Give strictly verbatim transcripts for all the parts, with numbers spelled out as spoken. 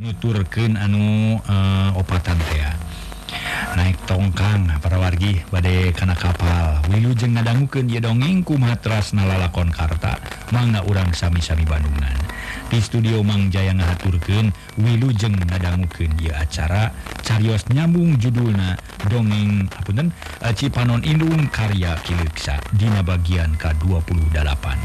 nuturkeun anu uh, opatan teh. Naik tongkang para wargi bade kana kapal. Wilujeng ngadangukeun ieu dongeng kumatras nalalakon karta mangga urang sami-sami Bandungan. Di studio Mang Jaya ngahaturkeun wilujeng ngadangukeun ieu acara carios nyambung judulna dongeng apunten Cipanon Indung karya Kileuksa dina bagian ka dua puluh dalapan.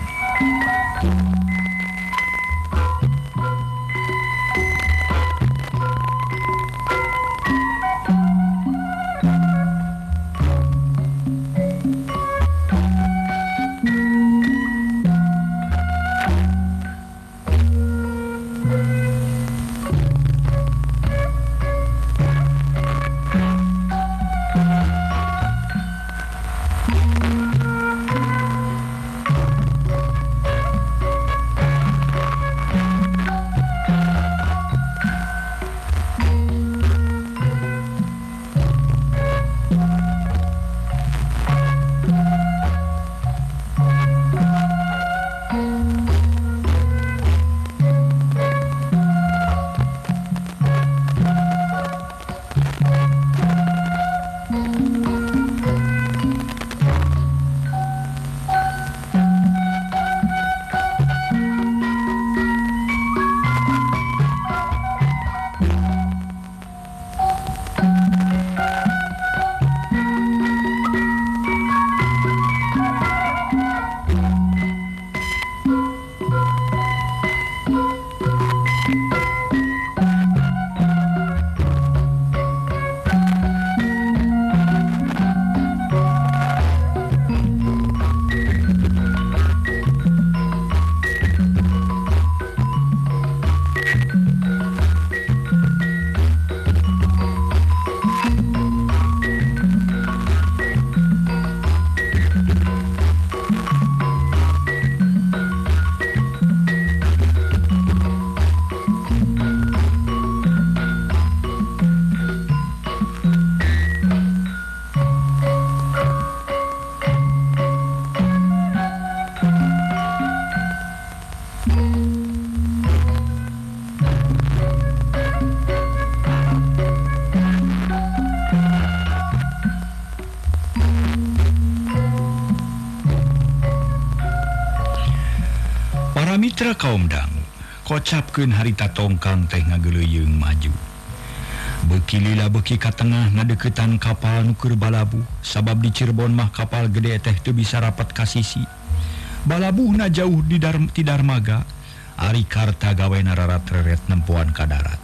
Mitra kaum dangu, kocapkeun harita tongkang teh ngageleuyeung maju. Beuki lila beuki ka tengah ngadeukeutan kapal nu keur balabuh, sabab di Cirebon mah kapal gede teh teu bisa rapat ka sisi. Balabuhna jauh di dar ti darmaga, ari karta gawena rarat-reret nempoan ka darat.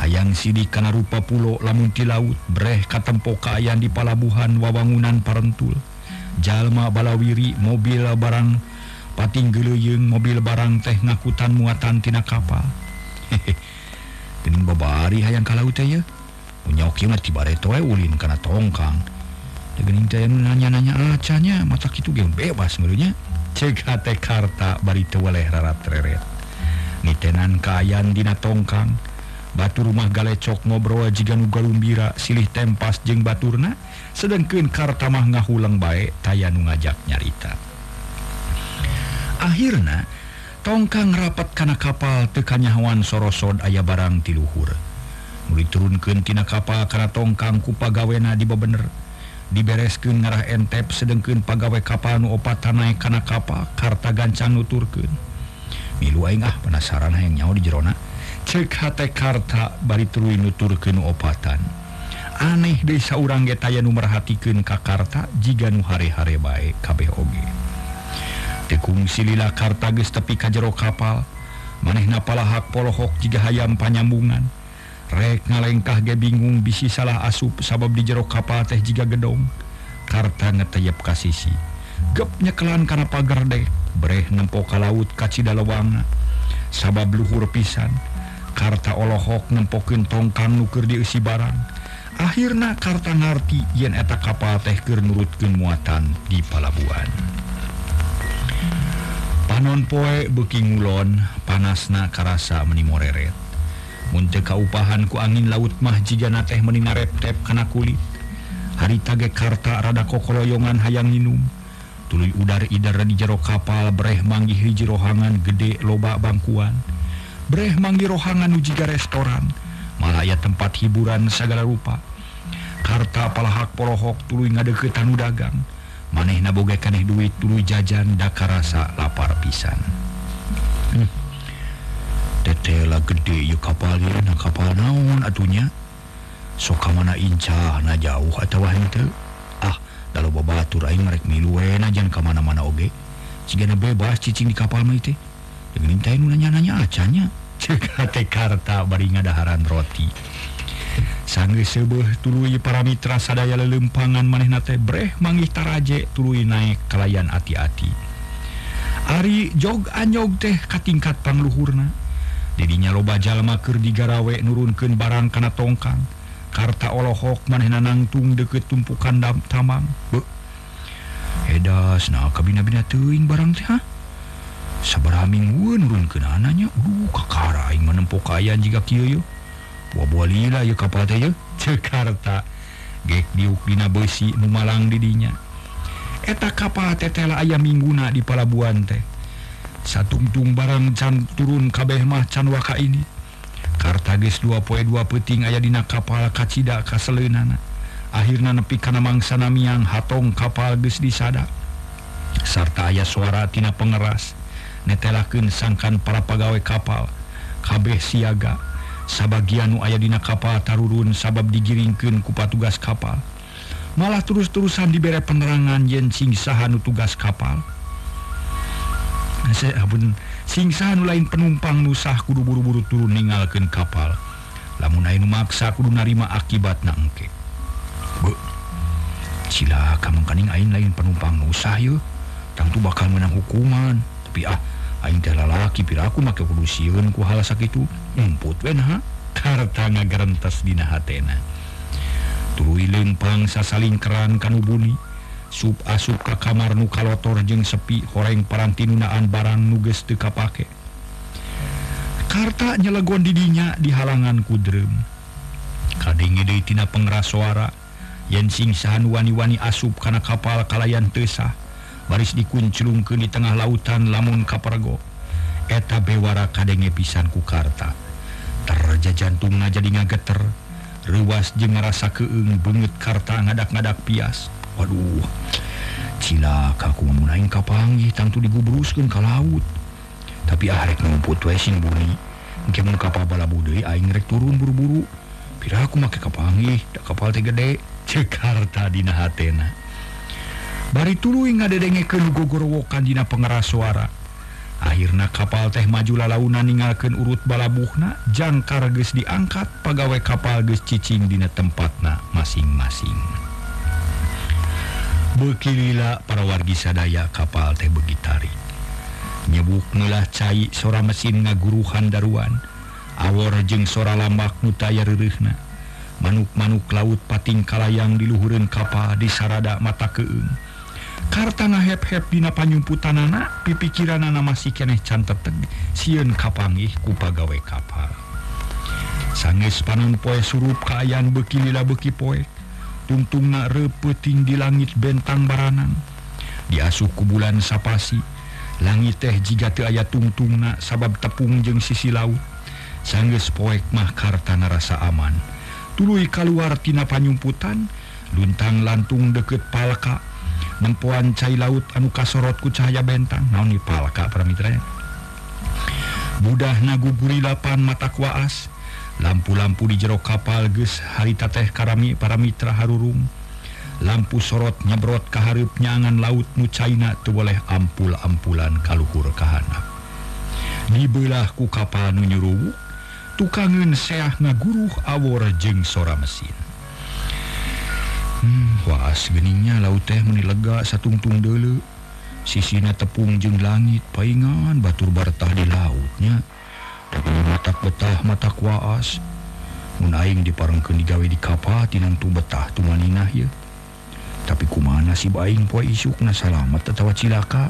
Hayang sidik kana rupa pulo lamun ti laut, breh katempo kaayaan di palabuhan wawangunan parentul. Jalma balawiri mobil barang pating geleuyeung mobil barang teh ngakutan muatan tina kapal. Hehe. Geuning babari hayang ka laut teh yeuh. Mun nyaoki mah tibare teu ulin kana tongkang. Da geuning teh nanya-nanya acan nya mata kitu ge bebas meureun nya. Ceuk hate karta bari teu weleh rarat-reret. Nitenan kaayan dina tongkang. Batur rumah galecok ngobrol jiga nu galumbira silih tempas jeung baturna, sedengkeun karta mah ngahulang bae taya nu ngajak nyarita. Akhirna, tongkang rapat kana kapal teu kanyahoan sorosod aya barang ti luhur. Nu diturunkeun tina kapal kana tongkang ku pagawena dibebener. Dibereskeun ngarah Entep sedengkeun pagawe kapal nu opat naik kana kapal karta gancang nuturkeun. Milu aing ah penasaran hayang nyaho di jerona. Ceuk hate karta bari tuluy nuturkeun nu opatan. Aneh deui saurang ge taya nu merhatikeun ka karta jiga nu hare-hare bae kabeh oge. Kungsi lila karta geus tepi ka jero kapal, manehna palahak polohok jiga hayam panyambungan. Rek ngalengkah ge bingung bisi salah asup sabab di jero kapal teh jiga gedong. Karta ngeteyep ka sisi, gep nyekelan kana pagar dek, breh nempo ka laut ka cidalewangna. Sabab luhur pisan, karta olohok nempokeun tongkang nu keur dieusi barang. Akhirna karta ngarti yen eta kapal teh keur nurutkeun muatan di palabuhan. Panon poe beuki ngulon, panasna karasa meuni moreret. Mun teu kaupahan ku angin laut mah jigana teh meuni ngareptep kana kulit. Harita ge karta rada kokoloyongan hayang nginum. Tuluy udar idar di jero kapal breh manggih hiji rohangan gede loba bangkuan. breh manggi rohangan ujiga restoran, malaya tempat hiburan segala rupa. Karta palahak polohok tuluy ngadeukeutan nu dagang, manehna boga kaneh duit tuluy jajan da karasa lapar pisan. Hmm. Tetela gede yuk kapal ya, na kapal naon atunya. Soka mana incah na jauh atau henteu. Ah, dalu babatur aing merek miluena jan ka mana-mana oge. Sigana bebas cicing di kapal mah teh. Dengan minta yang nanya-nanya acanya. Cekate Karta bari ngadaharan roti. Sanggeus sebeuh tuluy para mitra sadaya lelempangan manehna teh breh manggih taraje tuluy naik kalayan ati-ati. Ari jog anyog teh ka tingkat pangluhurna. Dedinya loba jalma keur digarawe nurunkeun barang kana tongkang. Karta olohok manehna nangtung deukeut tumpukan dam tamang. Beuh. Edas na kabina-bina teuing barang teh ha. Sabaraha minggueun nurunkeun ananya. Duh kakara aing menempo kaayaan jiga kieu yeuh. Buah-buah lila yeuh kapal teh yeuh. Ceu Karta gek diuk dina beusi nu malang di dinya. Eta kapal teh teh aya mingguna di palabuhan teh. Satungtung barang can turun kabeh mah can waka ini. Karta geus dua poe dua peuting aya dina kapal kacida kaseleunana. Akhirna nepi kana mangsana miang hatong kapal geus disada. Sarta aya suara tina pengeras netelakeun sangkan para pagawe kapal. Kabeh siaga. Sabagian nu aya dina kapal tarurun sabab digiringkeun ku patugas kapal. Malah terus-terusan dibere penerangan yen singsaha nu tugas kapal. Ampun, singsaha nu lain penumpang nu sah kudu buru-buru turun ninggalkeun kapal. Lamun aya nu maksa kudu narima akibatna engke. Beuh. Cilaka mun kaning aing lain penumpang nu sah yeuh, tangtu bakal meunang hukuman. Tapi ah, aing teh lalaki piraku make kudu sieun ku hal sakitu. Emput we naha. Karta ngagarentes dina hatena. Tuluy leumpang sasaling keran kanu buni. Sub asup ka kamar nu kalotor jeung sepi horeng parantinunaan barang nu geus teu kapake. Karta nyelegon di dinya di halangan ku dreum. Kadenge deui tina pengeras suara yen singsahan wani-wani asup kana kapal kalayan teu sah. Baris dikunclungkeun di tengah lautan lamun kapergo. Eta bewara kadenge pisan ku Karta. Terja jantungna jadi ngageter. Reuas jeung ngarasa keueung beungeut Karta ngadak-ngadak pias. Waduh, cilaka aku memunahin kapanggih tangtu digubruskan ke laut. Tapi arek ngumput wesin buni. Mungkin kapal balabudai aing rek turun buru-buru. Pira aku make kapanggih, dak kapal teh gede. Cekarta dina hatena. Bari tuluy ngadedengekeun gogorowokan dina pengeras suara. Akhirna kapal teh maju lalaunan ninggalkeun urut balabuhna. Jangkar geus diangkat, pagawe kapal geus cicing dina tempatna masing-masing. Bekilila para wargi sadaya kapal teh begitari. Nyebuk nulah cai sora mesin ngaguruhan daruan. Awor jeung sora lambak nu taya reureuhna. Manuk-manuk laut pating kalayang di luhureun kapal di sarada mata keung. Karta ngahep-hep dina panyumputanana, pipikiranana masih keneh can teteg sieun kapanggih ku pagawe kapal. Sanggeus panon poe surup kaayaan bekilila beki poe. Tungtungna repeuting di langit bentang baranang. Diasup ku bulan sapasi. Langit teh jiga teu aya tungtungna sabab tepung jeung sisi laut. Sanggeus poek mah Karta narasa aman. Tuluy kaluar tina panyumputan, luntang lantung deukeut palka. Nempoan cai laut anu kasorot ku cahaya bentang. Naon ieu palka para mitranya? Budahna gugurilapan mata kuaas. Lampu-lampu di jero kapal geus harita teh karami para mitra harurung. Lampu sorot nyebrot ka hareup nyangan laut nu caina teu boleh ampul-ampulan kaluhur kahandap. Dibelah ku kapal nu nyuruwuk, tukangeun seah ngaguruh awor jeung sora mesin. Hmm, waas geningnya laut teh meuni lega satungtung deuleu. Sisina tepung jeung langit, paingan batur bartah di lautnya. Mata betah mata kuaas. Mun aing diparengkeun digawe di kapal tinangtu betah tumaninah ye. Tapi kumana si aing poe isukna salamat atawa cilaka?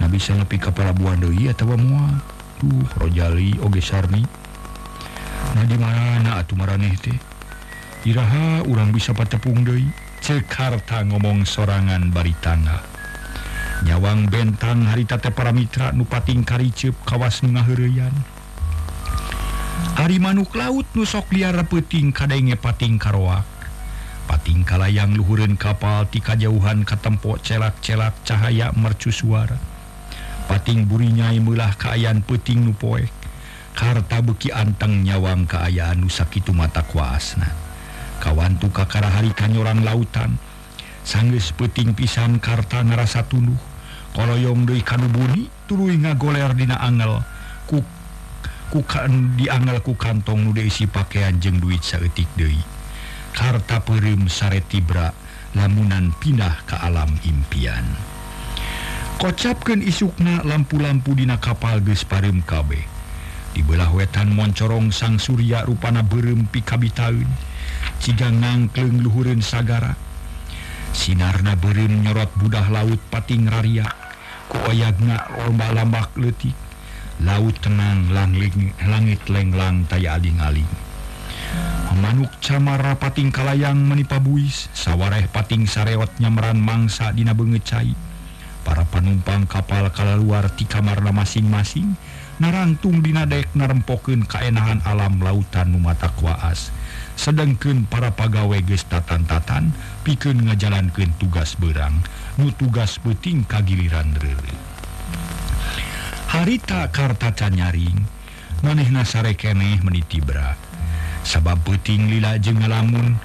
Na bisa nepi ka palabuhan deui atawa moal. Duh, rojali oge sarni. Na di mana atuh maraneh teh? Iraha urang bisa patepung deui. Cekarta ngomong sorangan bari tangah. Nyawang bentang harita teh para mitra nu pating kariceup kawas nu ngaheureyan. Hari manuk laut nusok liar peting kadenge pating karoak. Pating kalayang luhureun kapal ti kajauhan katempo celak-celak cahaya mercusuara. Pating buri nyai meulah kaayaan peting nu poek. Karta beki anteng nyawang kaayaan nu sakitu mata kuasna. Kawantu kakara hari kanyorang lautan. Sanggeus peting pisan karta narasa tunduh. Koloyong deui kanubuni tuluy ngagoler dina angel. Kuk Kukan dianggal ku kantong nu deui isi pakaian jeung duit saeutik deui. Harta peureum sare tibra lamunan pindah ke alam impian. Kocapkeun isukna lampu-lampu dina kapal geus parem kabeh. Di beulah wetan moncorong sang surya rupana beureum pikabitaeun. Cigang nangkleung luhureun sagara. Sinarna beureum nyorot budah laut pating raria. Ku oyagna lambak leutik. Laut tenang, langling, langit lenglang, taya aling-aling. Manuk camar pating kalayang menipa buis, sawareh pating sareot nyamran mangsa dina beungecai. Para penumpang kapal kalaluar ti kamarna masing-masing, narangtung dina dek narempokeun kaenahan alam lautan nu mata kuaas. Sedengkeun para pagawe geus tatan-tatan, pikeun ngajalankeun tugas beurang, nu tugas peuting kagiliran reureuy. Harita karta canyaring, manehna sare keneh meuni tibra. Sabab peuting lila jeung ngalamun,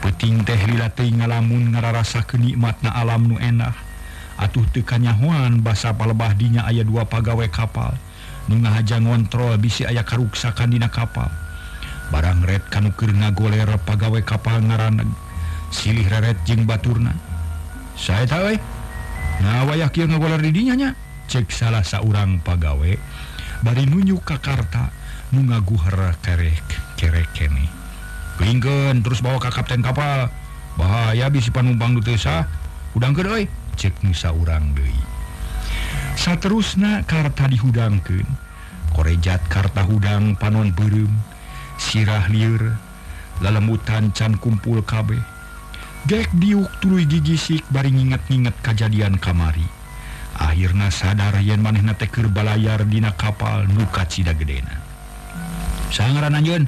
peuting teh lila teuing ngalamun ngararasakeun nikmatna alam nu endah. Atuh teu kanyahoan basa palebah dinya aya dua pagawe kapal, nu ngahajang ngontrol bisi aya karuksakan dina kapal. Barang ret kanu keur ngagoler pagawe kapal ngaraneg, silih reret jeung baturna. Saeta we? Nah wayah kieu ngagoler di dinya nya. Cek salah saurang pagawe bari nunjuk ka karta nu ngaguher kerek kerek keneh. Keingkeun terus bawa ka kapten kapal. Bahaya bisi panumpang nu teu sah. Hudangkeun euy, cek nu saurang deui. Saterusna karta dihudangkeun. Korejat karta hudang panon beureum. Sirah lieur lalemutan can kumpul kabeh. Gek diuk tuluy gigisik bari nginget-nginget kajadian kamari. Akhirna sadar yen manehna teh keur balayar dina kapal nu kacida gedena. Saha ngaranna anjeun?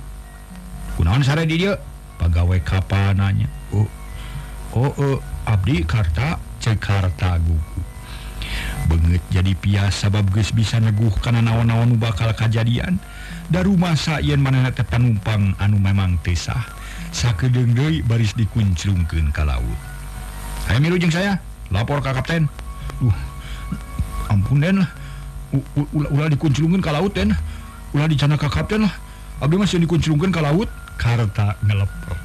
Kunaon sare di dieu? Pagawe kapal nanya. Oh, oh, oh abdi karta, cek karta gugu. Beungeut jadi pias sabab geus bisa neguh kana naon-naon nu bakal kajadian. Daruma sa yen manehna teh panumpang anu memang teu sah. Sakedeung deui baris dikunclungkeun ka laut. Haye milu jeung saya, lapor ka kapten. Duh. Ampun den lah, ulah dikunclungkeun ka laut den, ulah dicana ka kapten lah, abdi mah sieun dikunclungkeun ka laut. Karta ngelepel.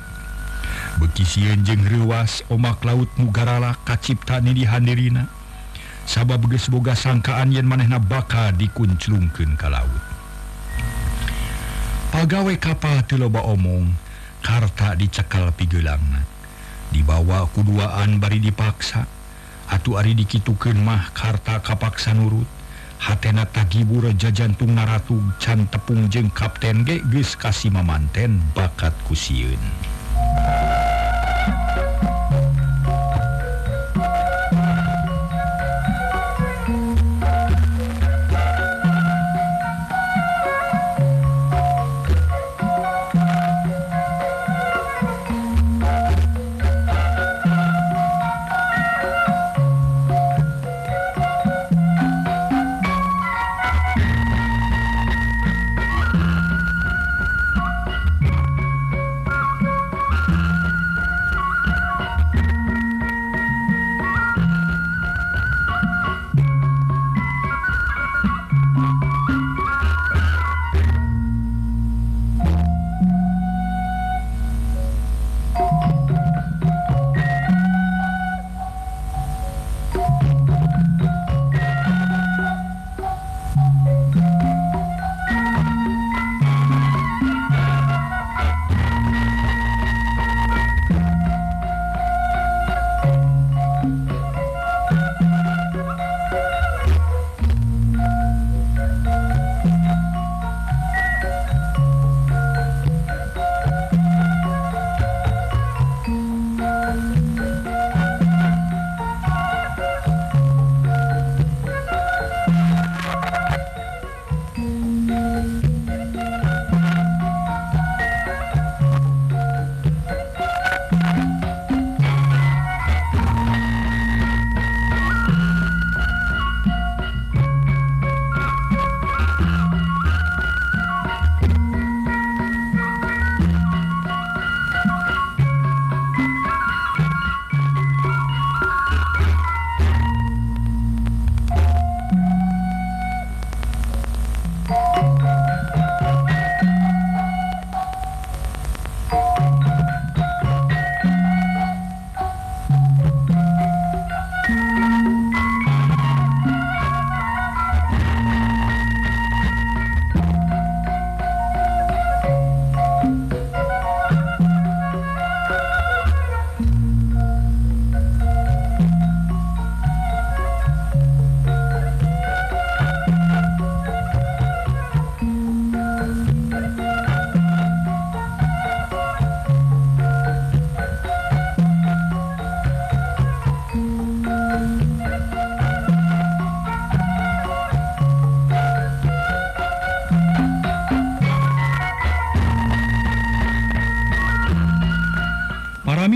Beuki sieun jeung reuwas omak laut nu garala kacipta ni di handirina. Sabab geus boga sangkaan yen manehna bakal dikunclungkeun ka laut. Pagawe kapal teu loba omong, karta dicekal pigeulangna. Dibawa kuduaan bari dipaksa. Atu ari dikitukeun mah karta kapaksa nurut. Hatena tagibur jajantung naratu can tepung jeung kapten ge geus kasimamanten bakat ku sieun.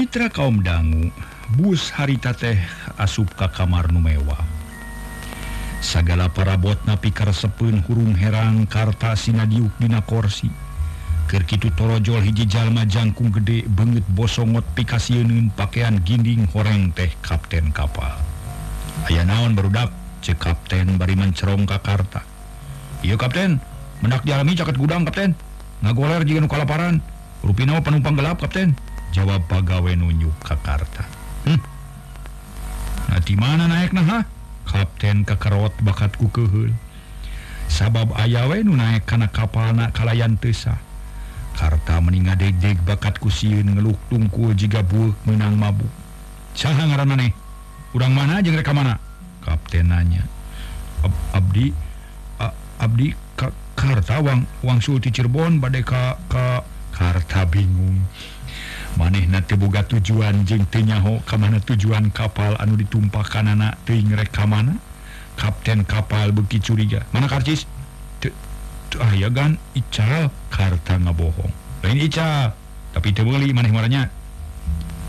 Mitra kaum dangu, bus harita teh asup ka kamar nu mewah. Sagala parabotna pikaresepeun hurung herang karta sinadiuk dina korsi. Keur kitu torojol hiji jalma jangkung gede beungeut bosongot pikasieun pakaian ginding horeng teh kapten kapal. Aya naon barudak, ceuk kapten bari mencerong ka karta. Ieu kapten, mendak jalmi caket gudang kapten. Ngagoler jiga nu kalaparan. Rupina penumpang gelap kapten. Jawab pagawe nunjuk ka karta. Hm. Nah, di mana naikna ha? Kapten kakarot bakat ku keuheul. Sabab aya we nu naik kana kapalna kalayan teu sah. Karta meninga deg-deg bakat ku sieun ngeluk tungkul jiga bueuh meunang mabuk. Saha ngaranna neh? Urang mana jeung rek ka mana? Kapten nanya. Ab abdi a- abdi ka Karta wang wangsul ti Cirebon bade ka ka Karta bingung. Manehna teu boga tujuan jeung teu nyaho ka mana tujuan kapal anu ditumpahkanana teuing rek ka mana. Kapten kapal beuki curiga. Mana karcis? Teu aya gan Ical. Karta ngabohong. Lain Ical, tapi teu meuli maneh maranya.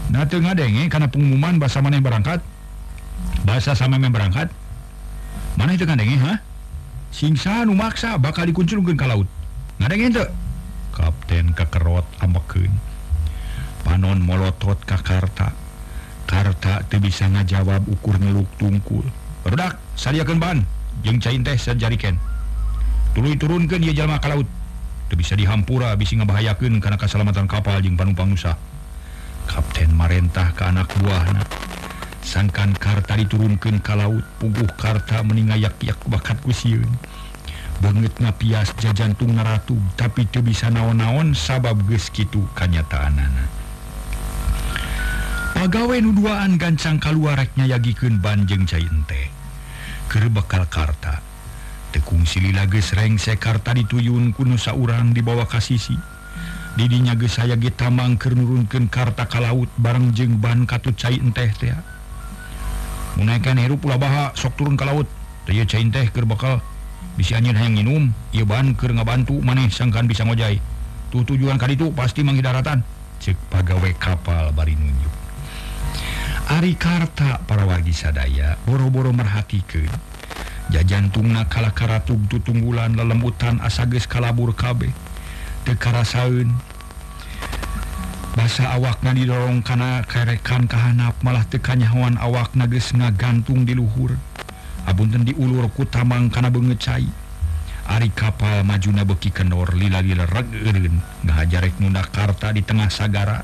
Na teu ngadenge kana pengumuman basa maneh berangkat. Basa samemeh berangkat. Maneh teu ngadenge ha? Singsa nu maksa bakal dikuncurkeun ka laut. Ngadenge teu? Kapten kakerot ambekeun. Panon molotot ka Karta. Karta teu bisa ngajawab ukur ngeluk tungkul. Barudak, sadiakeun ban jeung cain teh sajariken. Tuluy turunkeun ieu jalma ka laut. Teu bisa dihampura bisi ngabahayakeun kana kasalamatan kapal jeung panumpang nu sah. Kapten marentah ka anak buahna. Sangkan Karta diturunkeun ka laut, puguh Karta meningayak-yak bakat ku sieun. Beungeut ngapias jajantung naratu, tapi teu bisa naon-naon sabab geus kitu kanyataanana. Pagawe nu duaan gancang kaluar rek nyayagikeun ban jeung cai ente. Keur bakal Karta. Tekung silila geus rengse Karta dituyun ku nu saurang dibawa ka sisi. Didinya geus aya ge tamang keur nurunkeun Karta ka laut bareng jeung ban katu cai ente teh. Mun naekan hirup ulah baha sok turun ka laut. Teu ieu cai teh keur bakal bisi anjeun hayang nginum, ieu ban keur ngabantu maneh sangkan bisa ngojay. Tu tujuan ka ditu pasti manghidaratan. Ceuk pagawe kapal bari nunjuk. Ari Karta para wargi sadaya boro-boro merhatikeun. Jajantungna kalakaratug tutunggulan lelembutan asa geus kalabur kabeh. Teu karasaeun. Basa awakna didorong kana karekan kahanap malah teu kanyahoan awakna geus ngagantung di luhur. Abunten diulur ku tamang kana beungeut cai. Ari kapal majuna beuki kendor lila-lila regeureun ngahajar rek nundak Karta di tengah sagara.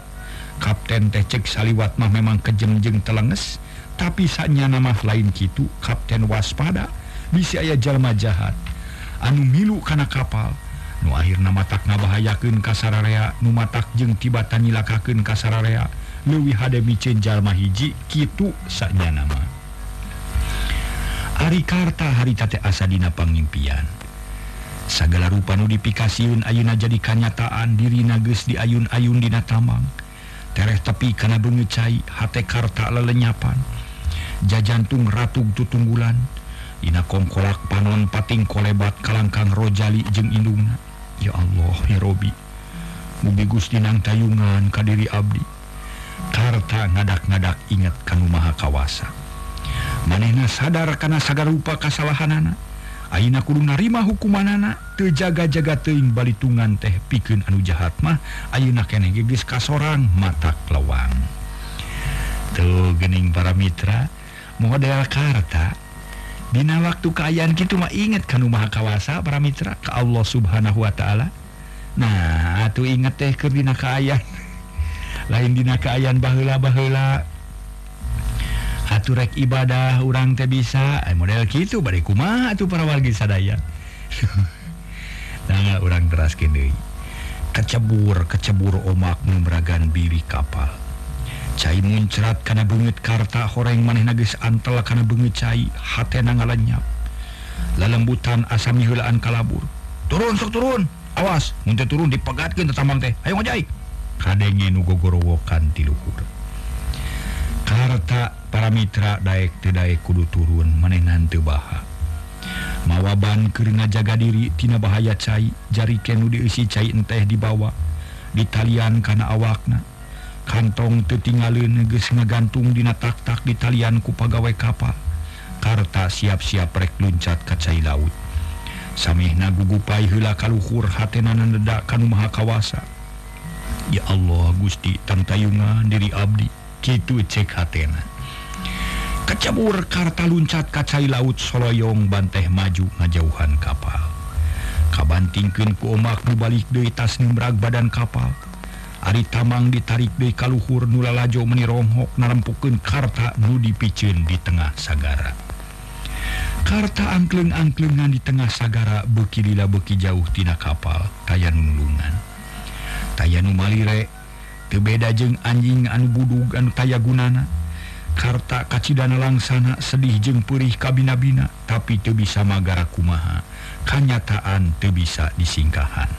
Kapten teh cek saliwat mah memang kejengjeng telenges, tapi sanyana mah lain kitu. Kapten waspada, bisi aya jalma jahat anu milu kana kapal, nu akhirna matak ngabahayakeun ka sararea, nu matak jeung tibatan nyilakakeun ka sararea, leuwih hade miceun jalma hiji kitu sanyana mah. Ari Karta harita teh asa dina pangimpian. Sagala rupa nu dipikasieun ayeuna jadi kanyataan, dirina geus diayun-ayun dina tamang. Tereh tepi kana beungeut cai, hate Karta lelenyapan. Jajantung ratug tutunggulan. Dina kongkolak panon pating kolebat kalangkang rojali jeung indungna. Ya Allah, ya Robi. Mugi Gusti nang tayungan ka diri abdi. Karta ngadak-ngadak inget kanu maha kawasa. Manehna sadar kana sagarupa kasalahanana. Ayeuna kudu narima hukumanana, teu jaga-jaga teuing balitungan teh pikeun anu jahat mah ayeuna keneh ge geus kasorang matak lawang. Teu geuning para mitra, model Karta dina waktu kaayaan kitu mah inget kanu maha kawasa para mitra ka Allah Subhanahu wa taala. Nah, atuh inget teh keur dina kaayaan. Lain dina kaayaan baheula-baheula. Atuh rek ibadah urang teh bisa eh, model kitu bari kumaha atuh para wargi sadaya. Nah, urang teraskeun deui. Kecebur kecebur omak memeragan biri kapal. Cai muncrat kana beungeut Karta, horeng manehna geus antel kana beungeut cai, hatena ngalenyap. Lalembutan asa miheulaan kalabur. Turun sok turun. Awas, mun teu turun dipegatkeun teh tambang teh. Hayu ngojay. Kadenge nu gogorowokan ti luhur. Karta para mitra daek teu daek kudu turun, manehna teu baha. Mawa ban keur ngajaga diri tina bahaya cai, jari kenu dieusi cai enteh dibawa ditalian kana awakna. Kantong tetinggalin geus ngagantung dina tak-tak di talian ku pagawai kapal. Karta siap-siap rek luncat ka cai laut. Samehna gugupai heula kaluhur hatena nandedak kanu maha kawasa. Ya Allah Gusti tangtayungan diri abdi kitu cek hatena. Kecebur karta luncat ka cai laut soloyong banteh maju ngajauhan kapal. Kabantingkeun ku omak nu balik deui tas nimbrag badan kapal. Ari tamang ditarik deui ka luhur nu lalajo meuni ronghok narempukeun karta nu dipiceun di tengah sagara. Karta angkleng-angklengan di tengah sagara beuki lila beuki jauh tina kapal taya nu nulungan. Taya nu malire teu beda jeung anjing anu budug anu taya gunana. Karta kacidana langsana sedih jeung peurih kabina-bina tapi teu bisa magara kumaha. Kanyataan teu bisa disingkahan.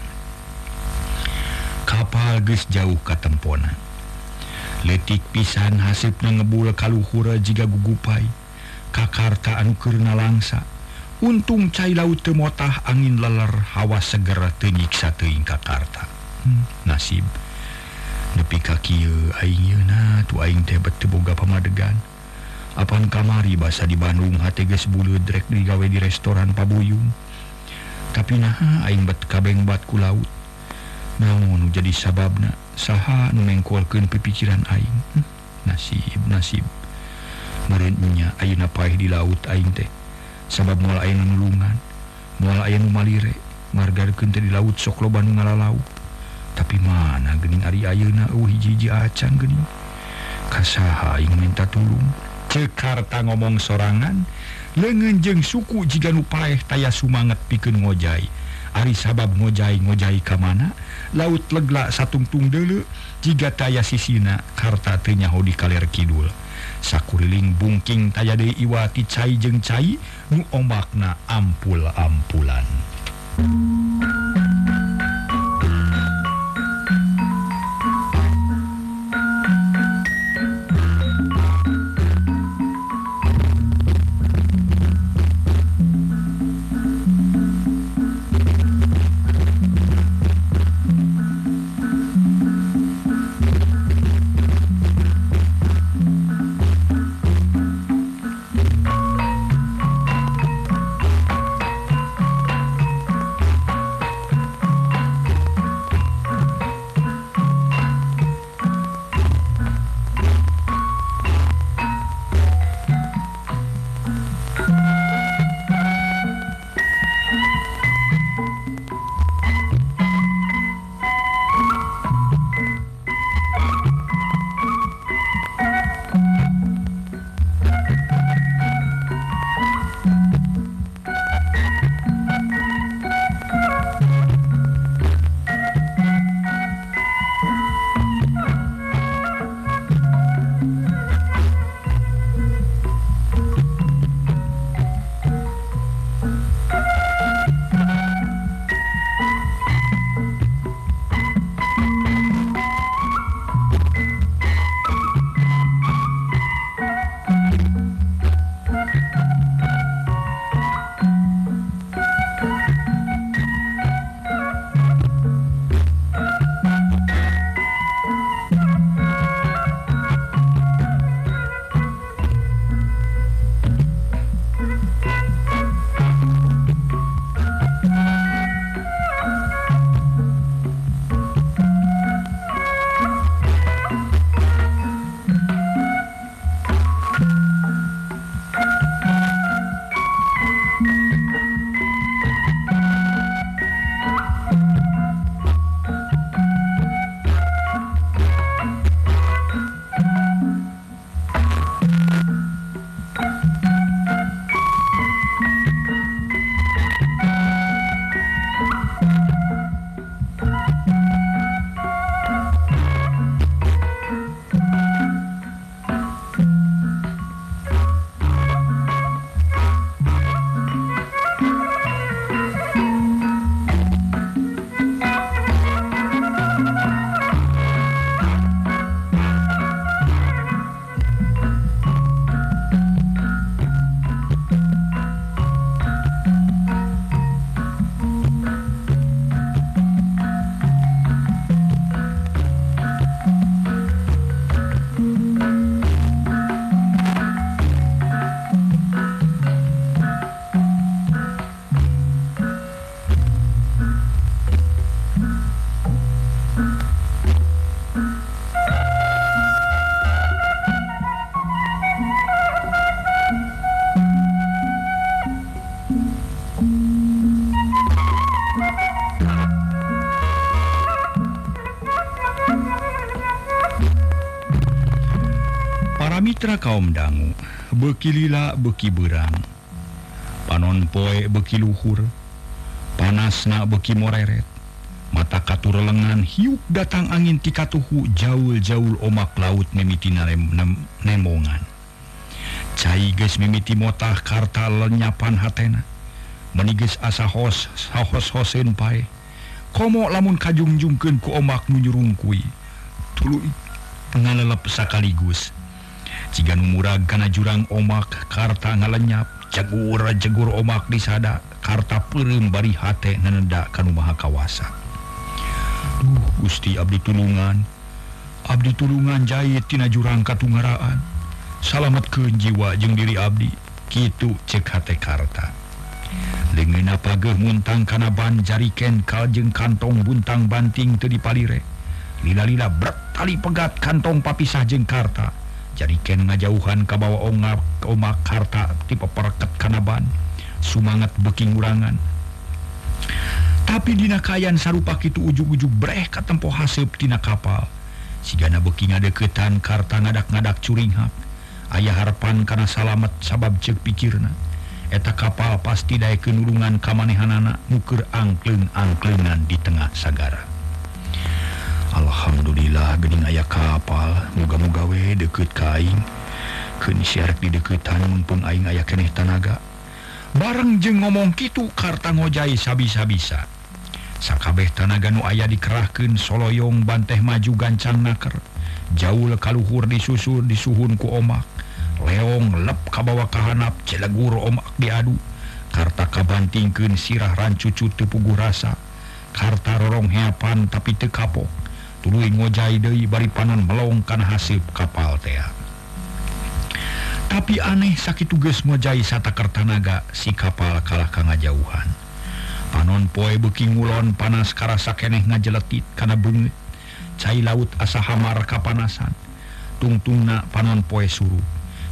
Kapal geus jauh ka temponan. Letik pisan haseupna ngebul ka luhur jiga gugupai. Ka karta anu keur nalangsa. Untung cai laut teu motah angin leler hawa seger teu nyiksa teuing ka karta. Hmm, nasib. Nepi ka kieu aing yeuna tu aing teh beuteung boga pamadegan. Apan kamari basa di Bandung hate geus beuleud rek digawe di restoran Pabuyung. Tapi naha aing bet kabeng bat ku laut. Namun jadi sababna saha nu mengkolkeun pipikiran aing. Hmm, nasib nasib meureun nya ayeuna paeh di laut aing teh sabab moal ayeuna nulungan moal ayeuna malire margarkeun teh di laut sok loba nu ngalalaut tapi mana geuning ari ayeuna eueuh hiji-hiji acan geuning ka saha aing minta tulung ceuk harta ngomong sorangan leungeun jeung suku jiga nu paeh taya sumanget pikeun ngojai. Ari sabab ngojai-ngojai ka mana? Laut legla satungtung deuleu, jiga taya sisina karta teu nyaho di kaler kidul. Sakuriling bungking taya deui iwa ti cai jeung cai nu ombakna ampul-ampulan. Mitra kaum dangu, beki lila beki berang, panon poe beki luhur, panasna beki moreret, mata katur lengan hiuk datang angin tikatuhu jaul-jaul omak laut mimiti nemongan. Cai geus mimiti motah karta lenyapan hatena, meniges asa hos sahos-hosen pae, komo lamun kajungjungkeun ku omak nu nyurungkui, tuluy ngalelep sakaligus. Ciga nu murag kana jurang omak karta ngalenyap, jagur-jagur omak disada, karta peureum bari hate naneda kanu Maha Kawasa. Duh, Gusti abdi tulungan, abdi tulungan jait tina jurang katungaraan, salametkeun jiwa jeung diri abdi, kitu cek hate karta. Leungeuna pageuh muntang kana ban jariken kaljeng kantong buntang banting teu dipalire, lila-lila brak tali pegat kantong papisah jeung karta. Jariken ngajauhan kabawa ongak omak harta tipe pereket kanaban sumangat beki ngurangan. Tapi dina kayan sarupa kitu ujug-ujug breh katempo haseup tina kapal. Sigana beki ngadeukeutan karta ngadak-ngadak curinghap. Aya harapan kana salamet sabab ceuk pikirna. Eta kapal pasti daekeun nulungan ka manehanana mukeur angkleng-angklengan di tengah sagara. Alhamdulillah geuning aya kapal, muga-muga we deukeut ka aing. Keun siarek di deukeutana mun pung aing aya keneh tanaga. Bareng jeung ngomong kitu karta ngojay sabisa-bisa. Sakabeh tanaga nu aya dikerahkeun soloyong banteh maju gancang naker. Jaul ka luhur disusun disuhun ku omak. Leong lep ka bawa ka handap celegur omak diadu. Karta kabantingkeun sirah rancucu teu puguh rasa. Karta rorong heapan tapi teu kapok. Tuluy ngojay deui bari panon melong kana haseub kapal teh. Tapi aneh sakitu geus ngojay satakar tanaga si kapal kalah ka ngajauhan. Panon poe beuki ngulon panas karasa keneh ngajeletit kana beungeut. Cai laut asa hamar kapanasan. Tungtungna panon poe surup.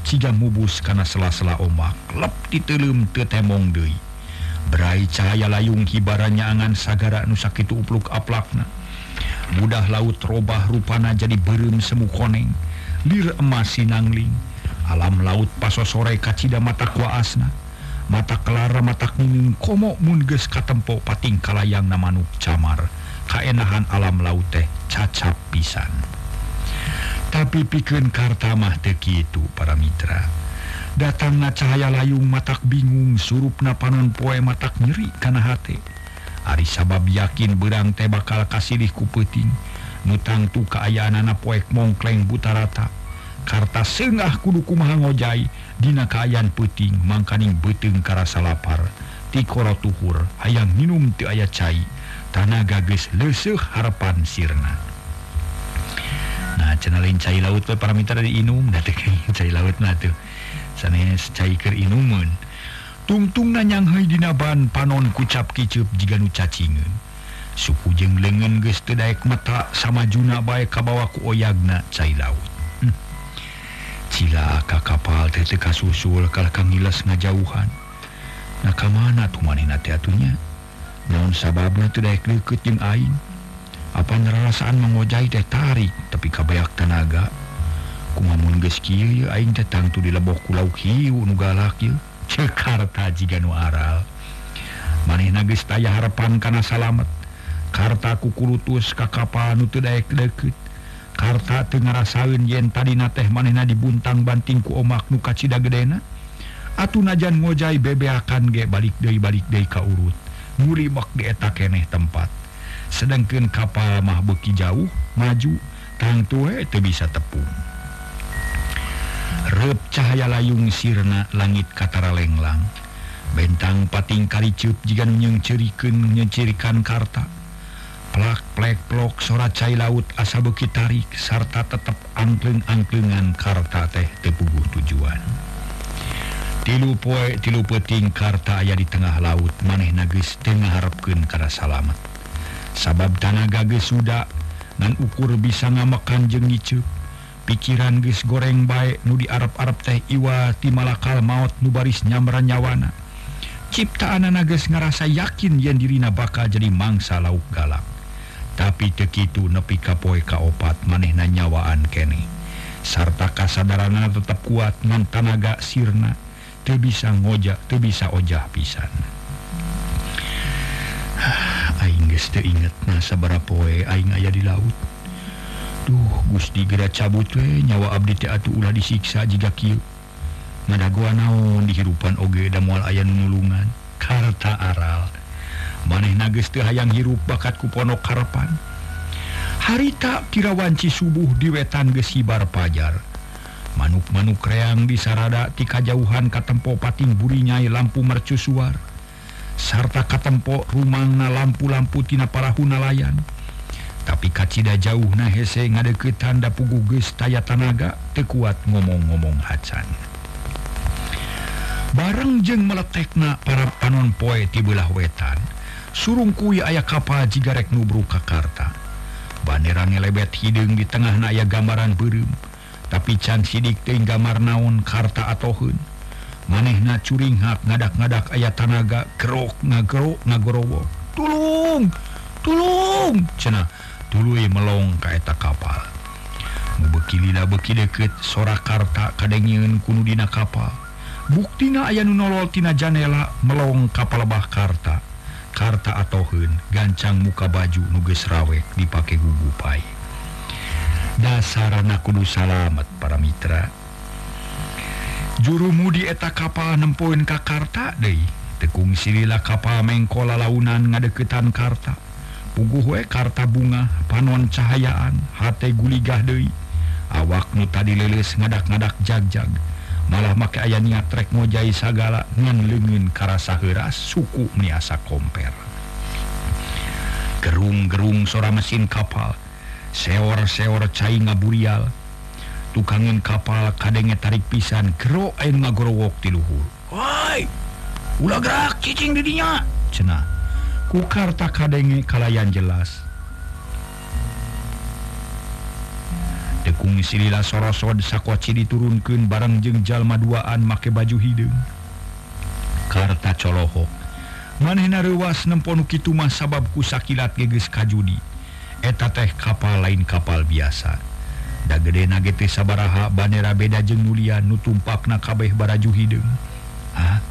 Ciga mubus kana sela-sela ombak, lep diteulem teu temong deui. Berai cahaya layung hibaranya angan sagara nu sakitu upluk aplakna. Budah laut robah rupana jadi berem semu koneng, lir emas sinangling. Alam laut paso sore kacida mata kuasna, mata kelara mata kuning komo mun geus katempo pating kalayang na manuk camar. Kaenahan alam laut teh cacap pisan. Tapi pikeun karta mah teu kitu para mitra. Datangna cahaya layung matak bingung, surupna panon poe matak nyeri kana hate. Ari sabab yakin berang teh bakal kasilih ku peuting, nu tangtu kaayaanana poek mongkleng butarata. Karta seungah kudu kumaha ngojay dina kaayaan peuting mangkaning beuteung karasa lapar. Tikoro tuhur hayang minum teu aya cai, tanaga geus leuseuh harapan sirna. Nah, cenah lain cai laut we para mitra diinum, da teh cai laut mah teu. Sanes cai keur inumeun. Tungtungna nyangheuy dina ban panon kucap kiceup jiga nu cacingeun. Suku jeung leungeun geus teu daek mata samajuna bae kabawa ku oyagna cai laut. Hmm. Cilaka kapal teh teu kasusul kalah ka ngiles ngajauhan. Na ka mana tuh manehna teh atunya? Naon sababna teu daek leukeut jeung aing? Apa nerasaan mangojay teh tarik tapi kabayak tanaga. Kumamun geus kieu aing teh tangtu dileboh ku lauk hiu nu galak ieu. Cekarta jiga nu aral. Manehna geus taya harapan kana salamet. Karta ku kulutus ka kapal nu teu daek deukeut. Karta teu ngarasaeun yen tadina teh manehna dibuntang banting ku omak nu kacida gedena. Atuh najan ngojay bebeakan ge balik deui balik deui ka urut. Ngurimak di eta keneh tempat. Sedangkeun kapal mah beuki jauh maju, tangtu we teu bisa tepung. Reup cahaya layung sirna langit katara lenglang. Bentang pating karicup jiga nu nyeungceurikeun nyeungceurikan karta. Plak plek plok sora cai laut asa beuki tarik sarta tetep angkleng-angklengan karta teh teu puguh tujuan. Tilu poe tilu peuting karta aya di tengah laut manehna geus teu ngaharepkeun kana salamet. Sabab tanaga geus suda ngan ukur bisa ngamekan jeung ngiceup. Pikiran geus goreng bae nu diarep-arep teh iwa ti malakal maut nu baris nyamran nyawana. Ciptaanana geus ngarasa yakin yen dirina bakal jadi mangsa lauk galak. Tapi teu kitu nepi ka poe ka opat manehna nyawaan keneh. sarta kasadarana tetap kuat non tanaga sirna, teu bisa ngojah, teu bisa ojah pisan. Aing geus teu ingetna sabaraha poe aing aya di laut. Duh, Gusti geura cabut we nyawa abdi teh atuh ulah disiksa jiga kieu. Madagoa naon dihirupan oge da moal aya nulungan karta aral. Manehna geus teu hayang hirup bakat ku ponok karepan. Harita kirawanci subuh di wetan gesibar pajar. Manuk-manuk reang di sarada tika jauhan katempo pating burinyai lampu mercusuar. Sarta katempo rumangna lampu-lampu tina parahuna layan. Tapi kacida jauhna hese ngadeukeutan da puguh geus taya tanaga teu kuat ngomong-ngomong hacan. Bareng jeung meletekna para panon poe ti beulah wetan. Surung kuy aya kapal jiga rek nubruk ka Karta. Banera ngelebet hideung di tengah aya gambaran beureum, tapi can sidik teuing gambar naon Karta atoheun. Manehna curinghak ngadak-ngadak aya tanaga gerok ngagero ngagorowo. Tulung! Tulung! Cenah tuluy melong ka eta kapal. Nu beuki lila beuki deukeut sora Karta kadengieun kunu dina kapal. Buktina aya nu nolol tina janela melong ka palebah Karta. Karta atoheun gancang muka baju nu geus rawek dipake gugupai. Dasarana kudu salamet para mitra. Jurumudi eta kapal nempoeun ka Karta deui. Tekung silila kapal mengkola launan ngadeuketan Karta. Puguh we Karta bunga panon cahayaan, hate guligah deui. Awak nu tadi leuleus ngadak-ngadak jagjag. Malah make aya niat rek ngojai sagala ngan leungeun karasa heuras suku niasa komper. Gerung-gerung sora mesin kapal, seor-seor cai ngaburial. Tukangeun kapal kadenge tarik pisan gero ayeun ngagorowok ti luhur. Woi! Ulah gerak cicing di dinya. Cenah ku Karta kadenge kalayan jelas. Tekung silila sorosod sakoci diturunkeun bareng jeung jalma duaan make baju hideung. Karta colohok. Manehna reuwas nempo nu kitu mah sabab ku sakilat geus kajudi. Eta teh kapal lain kapal biasa. Da gedena ge teh sabaraha banera beda jeung nulian nu tumpakna kabeh baraju hideung. Hah?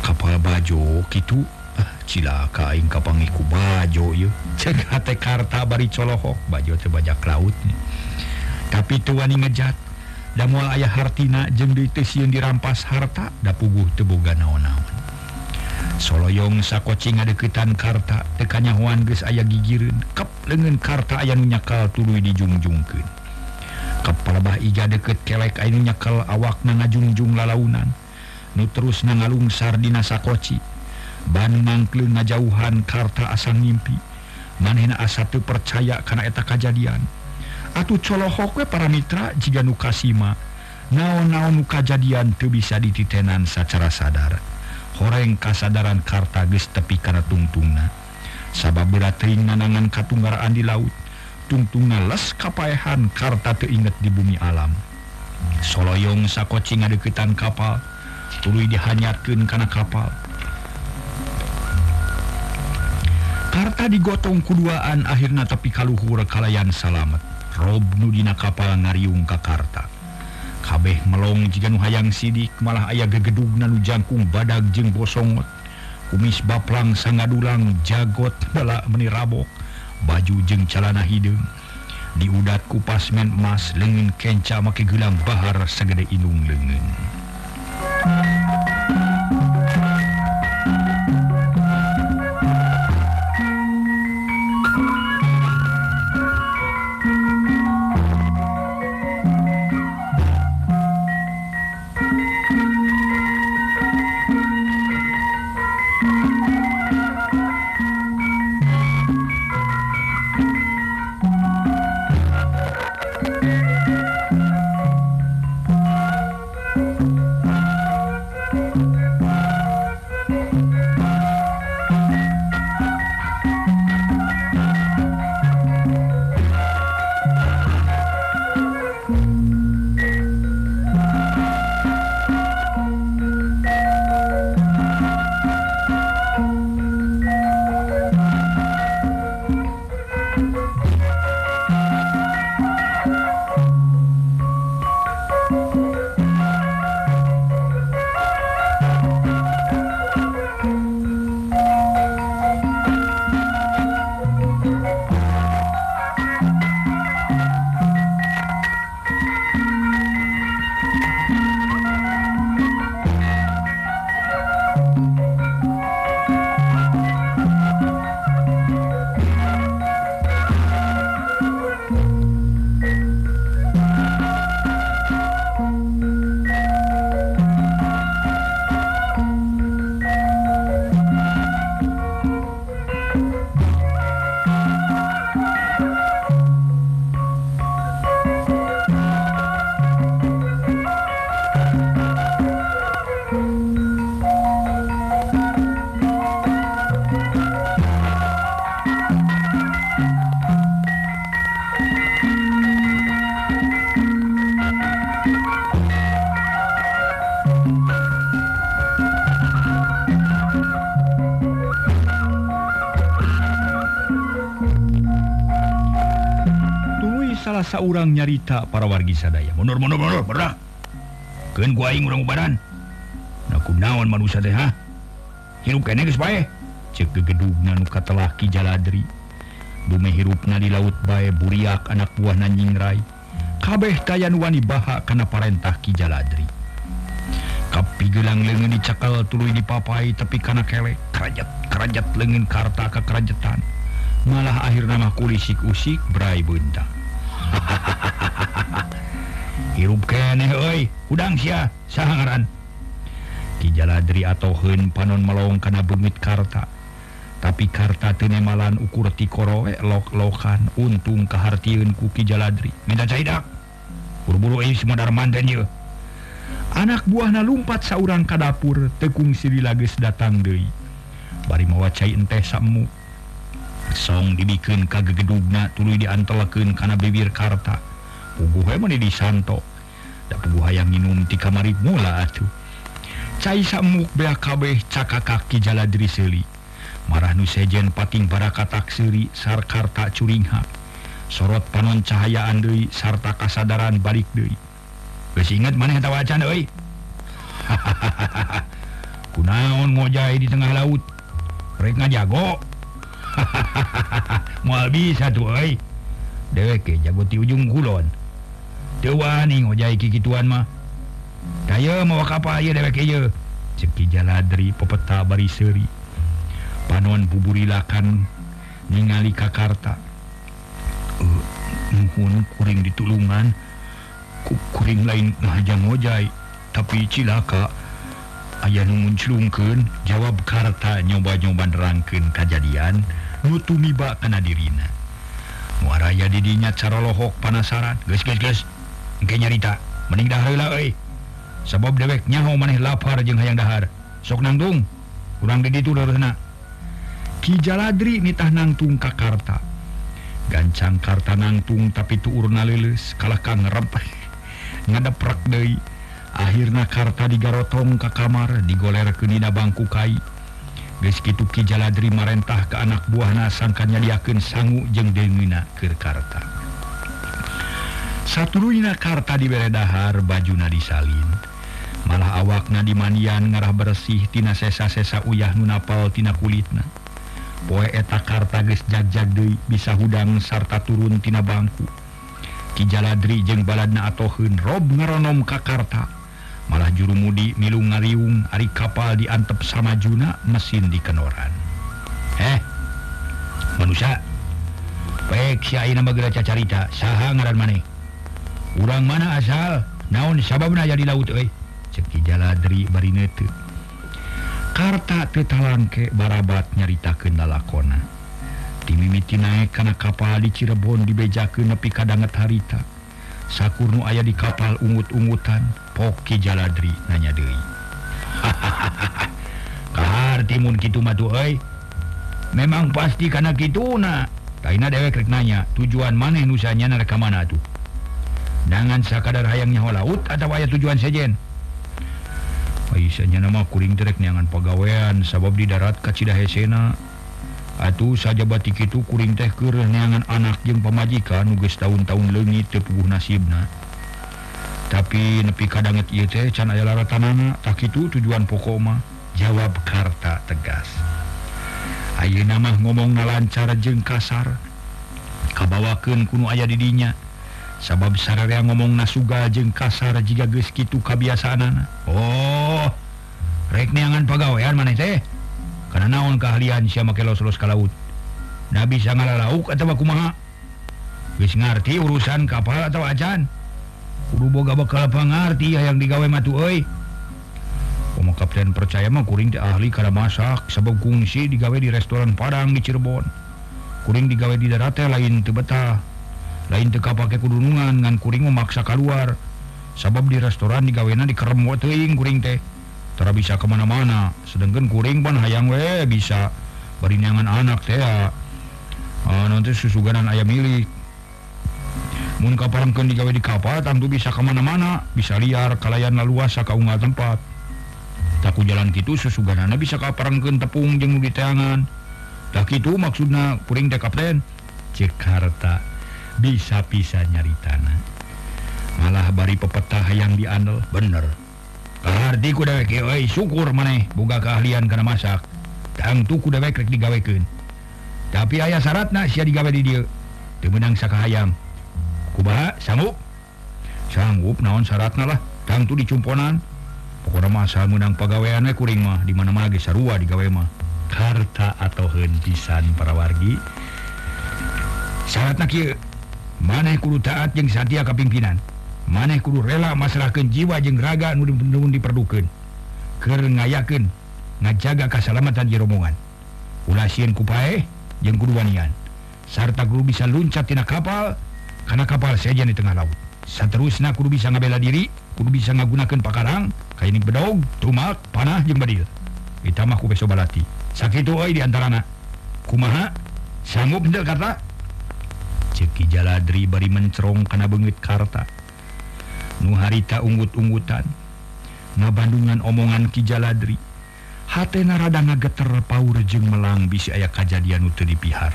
Kapal bajo kitu? Ah, cilaka aing kapangi ku bajo ieu. Cek hate Karta bari colohok bajo teh bajak laut. Tapi teu wani ngejat, da moal aya hartina jeung deui teu sieun dirampas harta, da puguh teu boga naon-naon. Soloyong sakoci ngadeuketan Karta, teu kanyahoan geus aya gigireun. Kep leungeun Karta aya nu nyakal tuluy dijungjungkeun. Kep palebah iga deukeut kelek aya nu nyakal awakna ngajungjung lalaunan. Nu terusna ngalungsar dina sakoci. Ban mangkleun ngajauhan Karta asa ngimpi. Manehna asa teu percaya kana eta kajadian. Atuh colohok we para mitra jiga nu kasima. Naon-naon nu kajadian teu bisa dititenan sacara sadar. Horeng kasadaran Karta geus tepi kana tungtungna. Sabab beura teuing nanangan katunggaraan di laut. Tungtungna les kapaehan Karta teu inget di bumi alam. Soloyong sakoci ngadeuketan kapal. Tuluy dihanyatkeun kana kapal. Karta digotong kuduaan akhirna tepi ka luhur kalayan salamet. Rob nu dina kapal ngariung ka Karta. Kabeh melong jiga nu hayang sidik malah aya gegedugna nu jangkung badag jeung bosongot. Kumis baplang sangadulang jagot bala meni rabok. Baju jeung calana hideung. Diudat ku pasmen emas leungeun kenca make geulang bahar sagede indung leungeun. Thank you. salah seorang nyarita para wargi sadaya. Mundur, mundur, mundur, berdah. Keun ku aing urang ubadan. Nah kunaon manusia teh ha? Hirup kene geus bae. Ceuk gegedugna nu katelah Ki Jaladri. Dume hirupna di laut bae buriak anak buah Nanjing Rai. Kabeh kayan wani baha kana parentah Ki Jaladri. Kapi gelang leungeun dicakal tuluy dipapai tapi kana kelek kerajat kerajat leungeun karta ka kerajatan malah akhirna mah kulisik-usik berai beunta. Hirup keneh euy udang sia saha ngaran Ki Jaladri atoheun panon melong kana beumit karta tapi karta teu nemalan ukur ti korowe lok-lokan untung kahartieun ku Ki Jaladri minta caidak buru-buru euy semodar manten ieu. Anak buahna lumpat saurang ka dapur tekung sirila geus datang deui. Bari mawa cai enteh sammu. Song dibikeun ka gegedugna tuluy diantelekeun kana bibir karta. Puguh we meni disanto. Da puguh hayang minum ti kamari mula atuh. Cai samuk bea kabeh cakakak Ki Jaladri seuli. Marah nu sejen pating para katak seuri sar karta curinghak. Sorot panon cahayaan deui sarta kasadaran balik deui. Geus inget maneh eta wacan euy. Kunaon ngojay di tengah laut? Rek ngajago. Moal bisa tuh euy. Deweke jago ti ujung kulon. Teu wani ngojay kikituan mah. Da yeu mah wakapa ieu deweke ieu. Ceuk Ki Jaladri pepeta bari seuri. Panon buburilakan ningali ka karta. Eueuh, nuhun kuring ditulungan. Kuring lain ngajang ngojay tapi cilaka aya nu munclungkeun jawab karta nyoba-nyoba nerangkeun kajadian nu tumiba kana dirina. Muaraya di dinya caralohok panasaran geus geus geus engke nyarita mending dahar heula euy sabab dewek nyaho maneh lapar jeung hayang dahar sok nangtung urang di ditu darusna. Ki Jaladri nitah nangtung ka karta gancang karta nangtung tapi tuurna leuleus kalahkah ngerempeh ngadeprak deui. Akhirna karta digarotong ka kamar digolerkeun dina bangku kai. Geus kitu Ki Jaladri marentah ka anak buahna sangka nyadiakeun sangu jeung deungeuna keur karta. Satuluyna karta dibere dahar bajuna disalin. Malah awakna dimandian ngarah bersih tina sesa-sesa uyah nu napal tina kulitna. Poe eta karta geus jagjag deui bisa hudang sarta turun tina bangku. Ki Jaladri jeung baladna atoheun rob ngaronom ka karta. Malah jurumudi milu ngariung ari kapal diantep samajuna mesin dikenoran. Eh, manusia, baik si ayeuna mah geura cacarita, saha ngaran maneh? Urang mana asal? Naon sababna aya di laut euy? Ceuk Ki Jaladri bari neuteup. Karta teu talangke barabat nyaritakeun lalakonna. Timimiti naik kana kapal di Cirebon dibejakeun nepi ka danget harita. Sakur nu aya di kapal ungut-ungutan, pok Ki Jaladri nanya deui. Kahar timun kitu mah tu euy. Memang pasti kana kituna. Taina dewek rek nanya, tujuan maneh nu sanyana rek ka mana atuh? Dangan sakadar hayang nyaho laut atawa aya tujuan sejen? Ai sanyana mah kuring teh rek neangan pagawean sabab di darat ka Cidahesena. Atuh sajabat kitu kuring teh keur neangan anak jeung pamajikan nu geus taun-taun leungit teu puguh nasibna. Tapi nepi ka danget ieu teh can aya laratanana, tah kitu tujuan pokok mah, jawab karta tegas. Ayeuna mah ngomongna lancar jeung kasar. Kabawakeun ku nu aya di dinya. Sabab sararea ngomongna sugal jeung kasar jiga geus kitu kabiasaanana. Oh, rek neangan pagawean maneh teh. Kana naon keahlian sia make los-los ka laut? Da bisa ngalalauk atawa kumaha? Geus ngarti urusan kapal atawa acan? Kudu boga bakal pangarti hayang digawe mah tu euy. Komo kapten percaya mah kuring teh ahli kana masak sabab kungsi digawe di restoran Padang di Cirebon. Kuring digawe di darat teh lain teu betah. Lain teu kapake kudunungan ngan kuring memaksa kaluar. Sabab di restoran digawena dikeremot teuing kuring teh. Tara bisa kemana-mana, sedangkan kuring pun hayang we bisa bari neangan anak teh. Ah, nanti susuganan ayam milik. Mun kaparengkeun digawe di kapal, tangtu bisa kemana-mana, bisa liar, kalayan laluas saka unggal tempat. Taku jalan kitu susuganana bisa kaparengkeun tepung jeung nu diteangan. Tah kitu maksudna kuring teh kapten. Jakarta bisa-bisa nyari tanah. Malah bari pepetah yang diandel bener. Arti kuda kewai syukur maneh boga keahlian karena masak. Tangtu kuda bekrek digawekeun. Tapi ayah syaratna sia digawe di dia. Teu meunang sakahayam. Kubaha sanggup? Sanggup naon syaratna lah. Tangtu dicumponan. Pokona mah asal meunang pagawean we kuring mah di mana-mana ge sarua digawe mah. Harta atoheun pisan para wargi. Syaratna kieu. Maneh kudu taat jeung satia kapimpinan. Maneh kudu rela masalahkeun jiwa jeung raga nu diperdukeun keur ngayakeun ngajaga kasalamatan jeung rombongan. Ulah sieun kupae jeung kudu wanian. Sarta kudu bisa luncat tina kapal kana kapal sejen di tengah laut. Saterusna kudu bisa ngabela diri, kudu bisa ngagunakeun pakarang, kaini bedog, tumak, panah jeung badil. Eta mah ku beso balati. Sakitu euy di antarana. Kumaha? Sanggup henteu kata? Ceki Jaladri bari mencerong kana beungeut karta. Nu harita unggut-unggutan ngabandungan omongan Ki Jaladri hatena rada ngageter paur jeung melang bisi aya kajadian nu teu dipihar.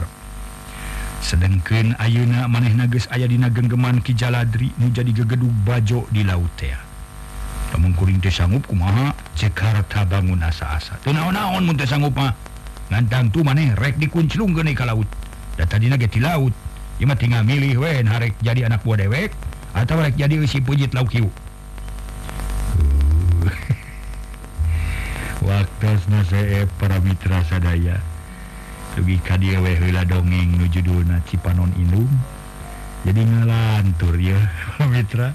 Sedengkeun ayeuna manehna geus aya dina genggeman Ki Jaladri nu jadi gegedug bajo di laut teh. Lamun kuring teh sanggup kumaha cek harta bangun asa-asa teu naon-naon mun teu sanggup mah ngantang tu maneh rek dikunclungkeun ka laut. Da tadina ge ti laut ieu mah tinggal milih we harek jadi anak buah dewek atau rek jadi si pujit lauk hiu. Uh, Waktosna sae para mitra sadaya. Dugi ka dieu we heula dongeng nu judulna Cipanon Indung. Jadi ngalantur ya mitra.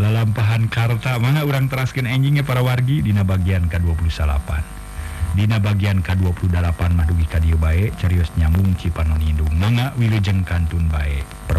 Lalampahan karta mana urang teraskeun enjingnya para wargi dina bagian ka dua puluh delapan. Dina bagian ka dua puluh delapan mah dugi ka dieu bae carios nyambung Cipanon Indung. Mangga wilujeng kantun bae.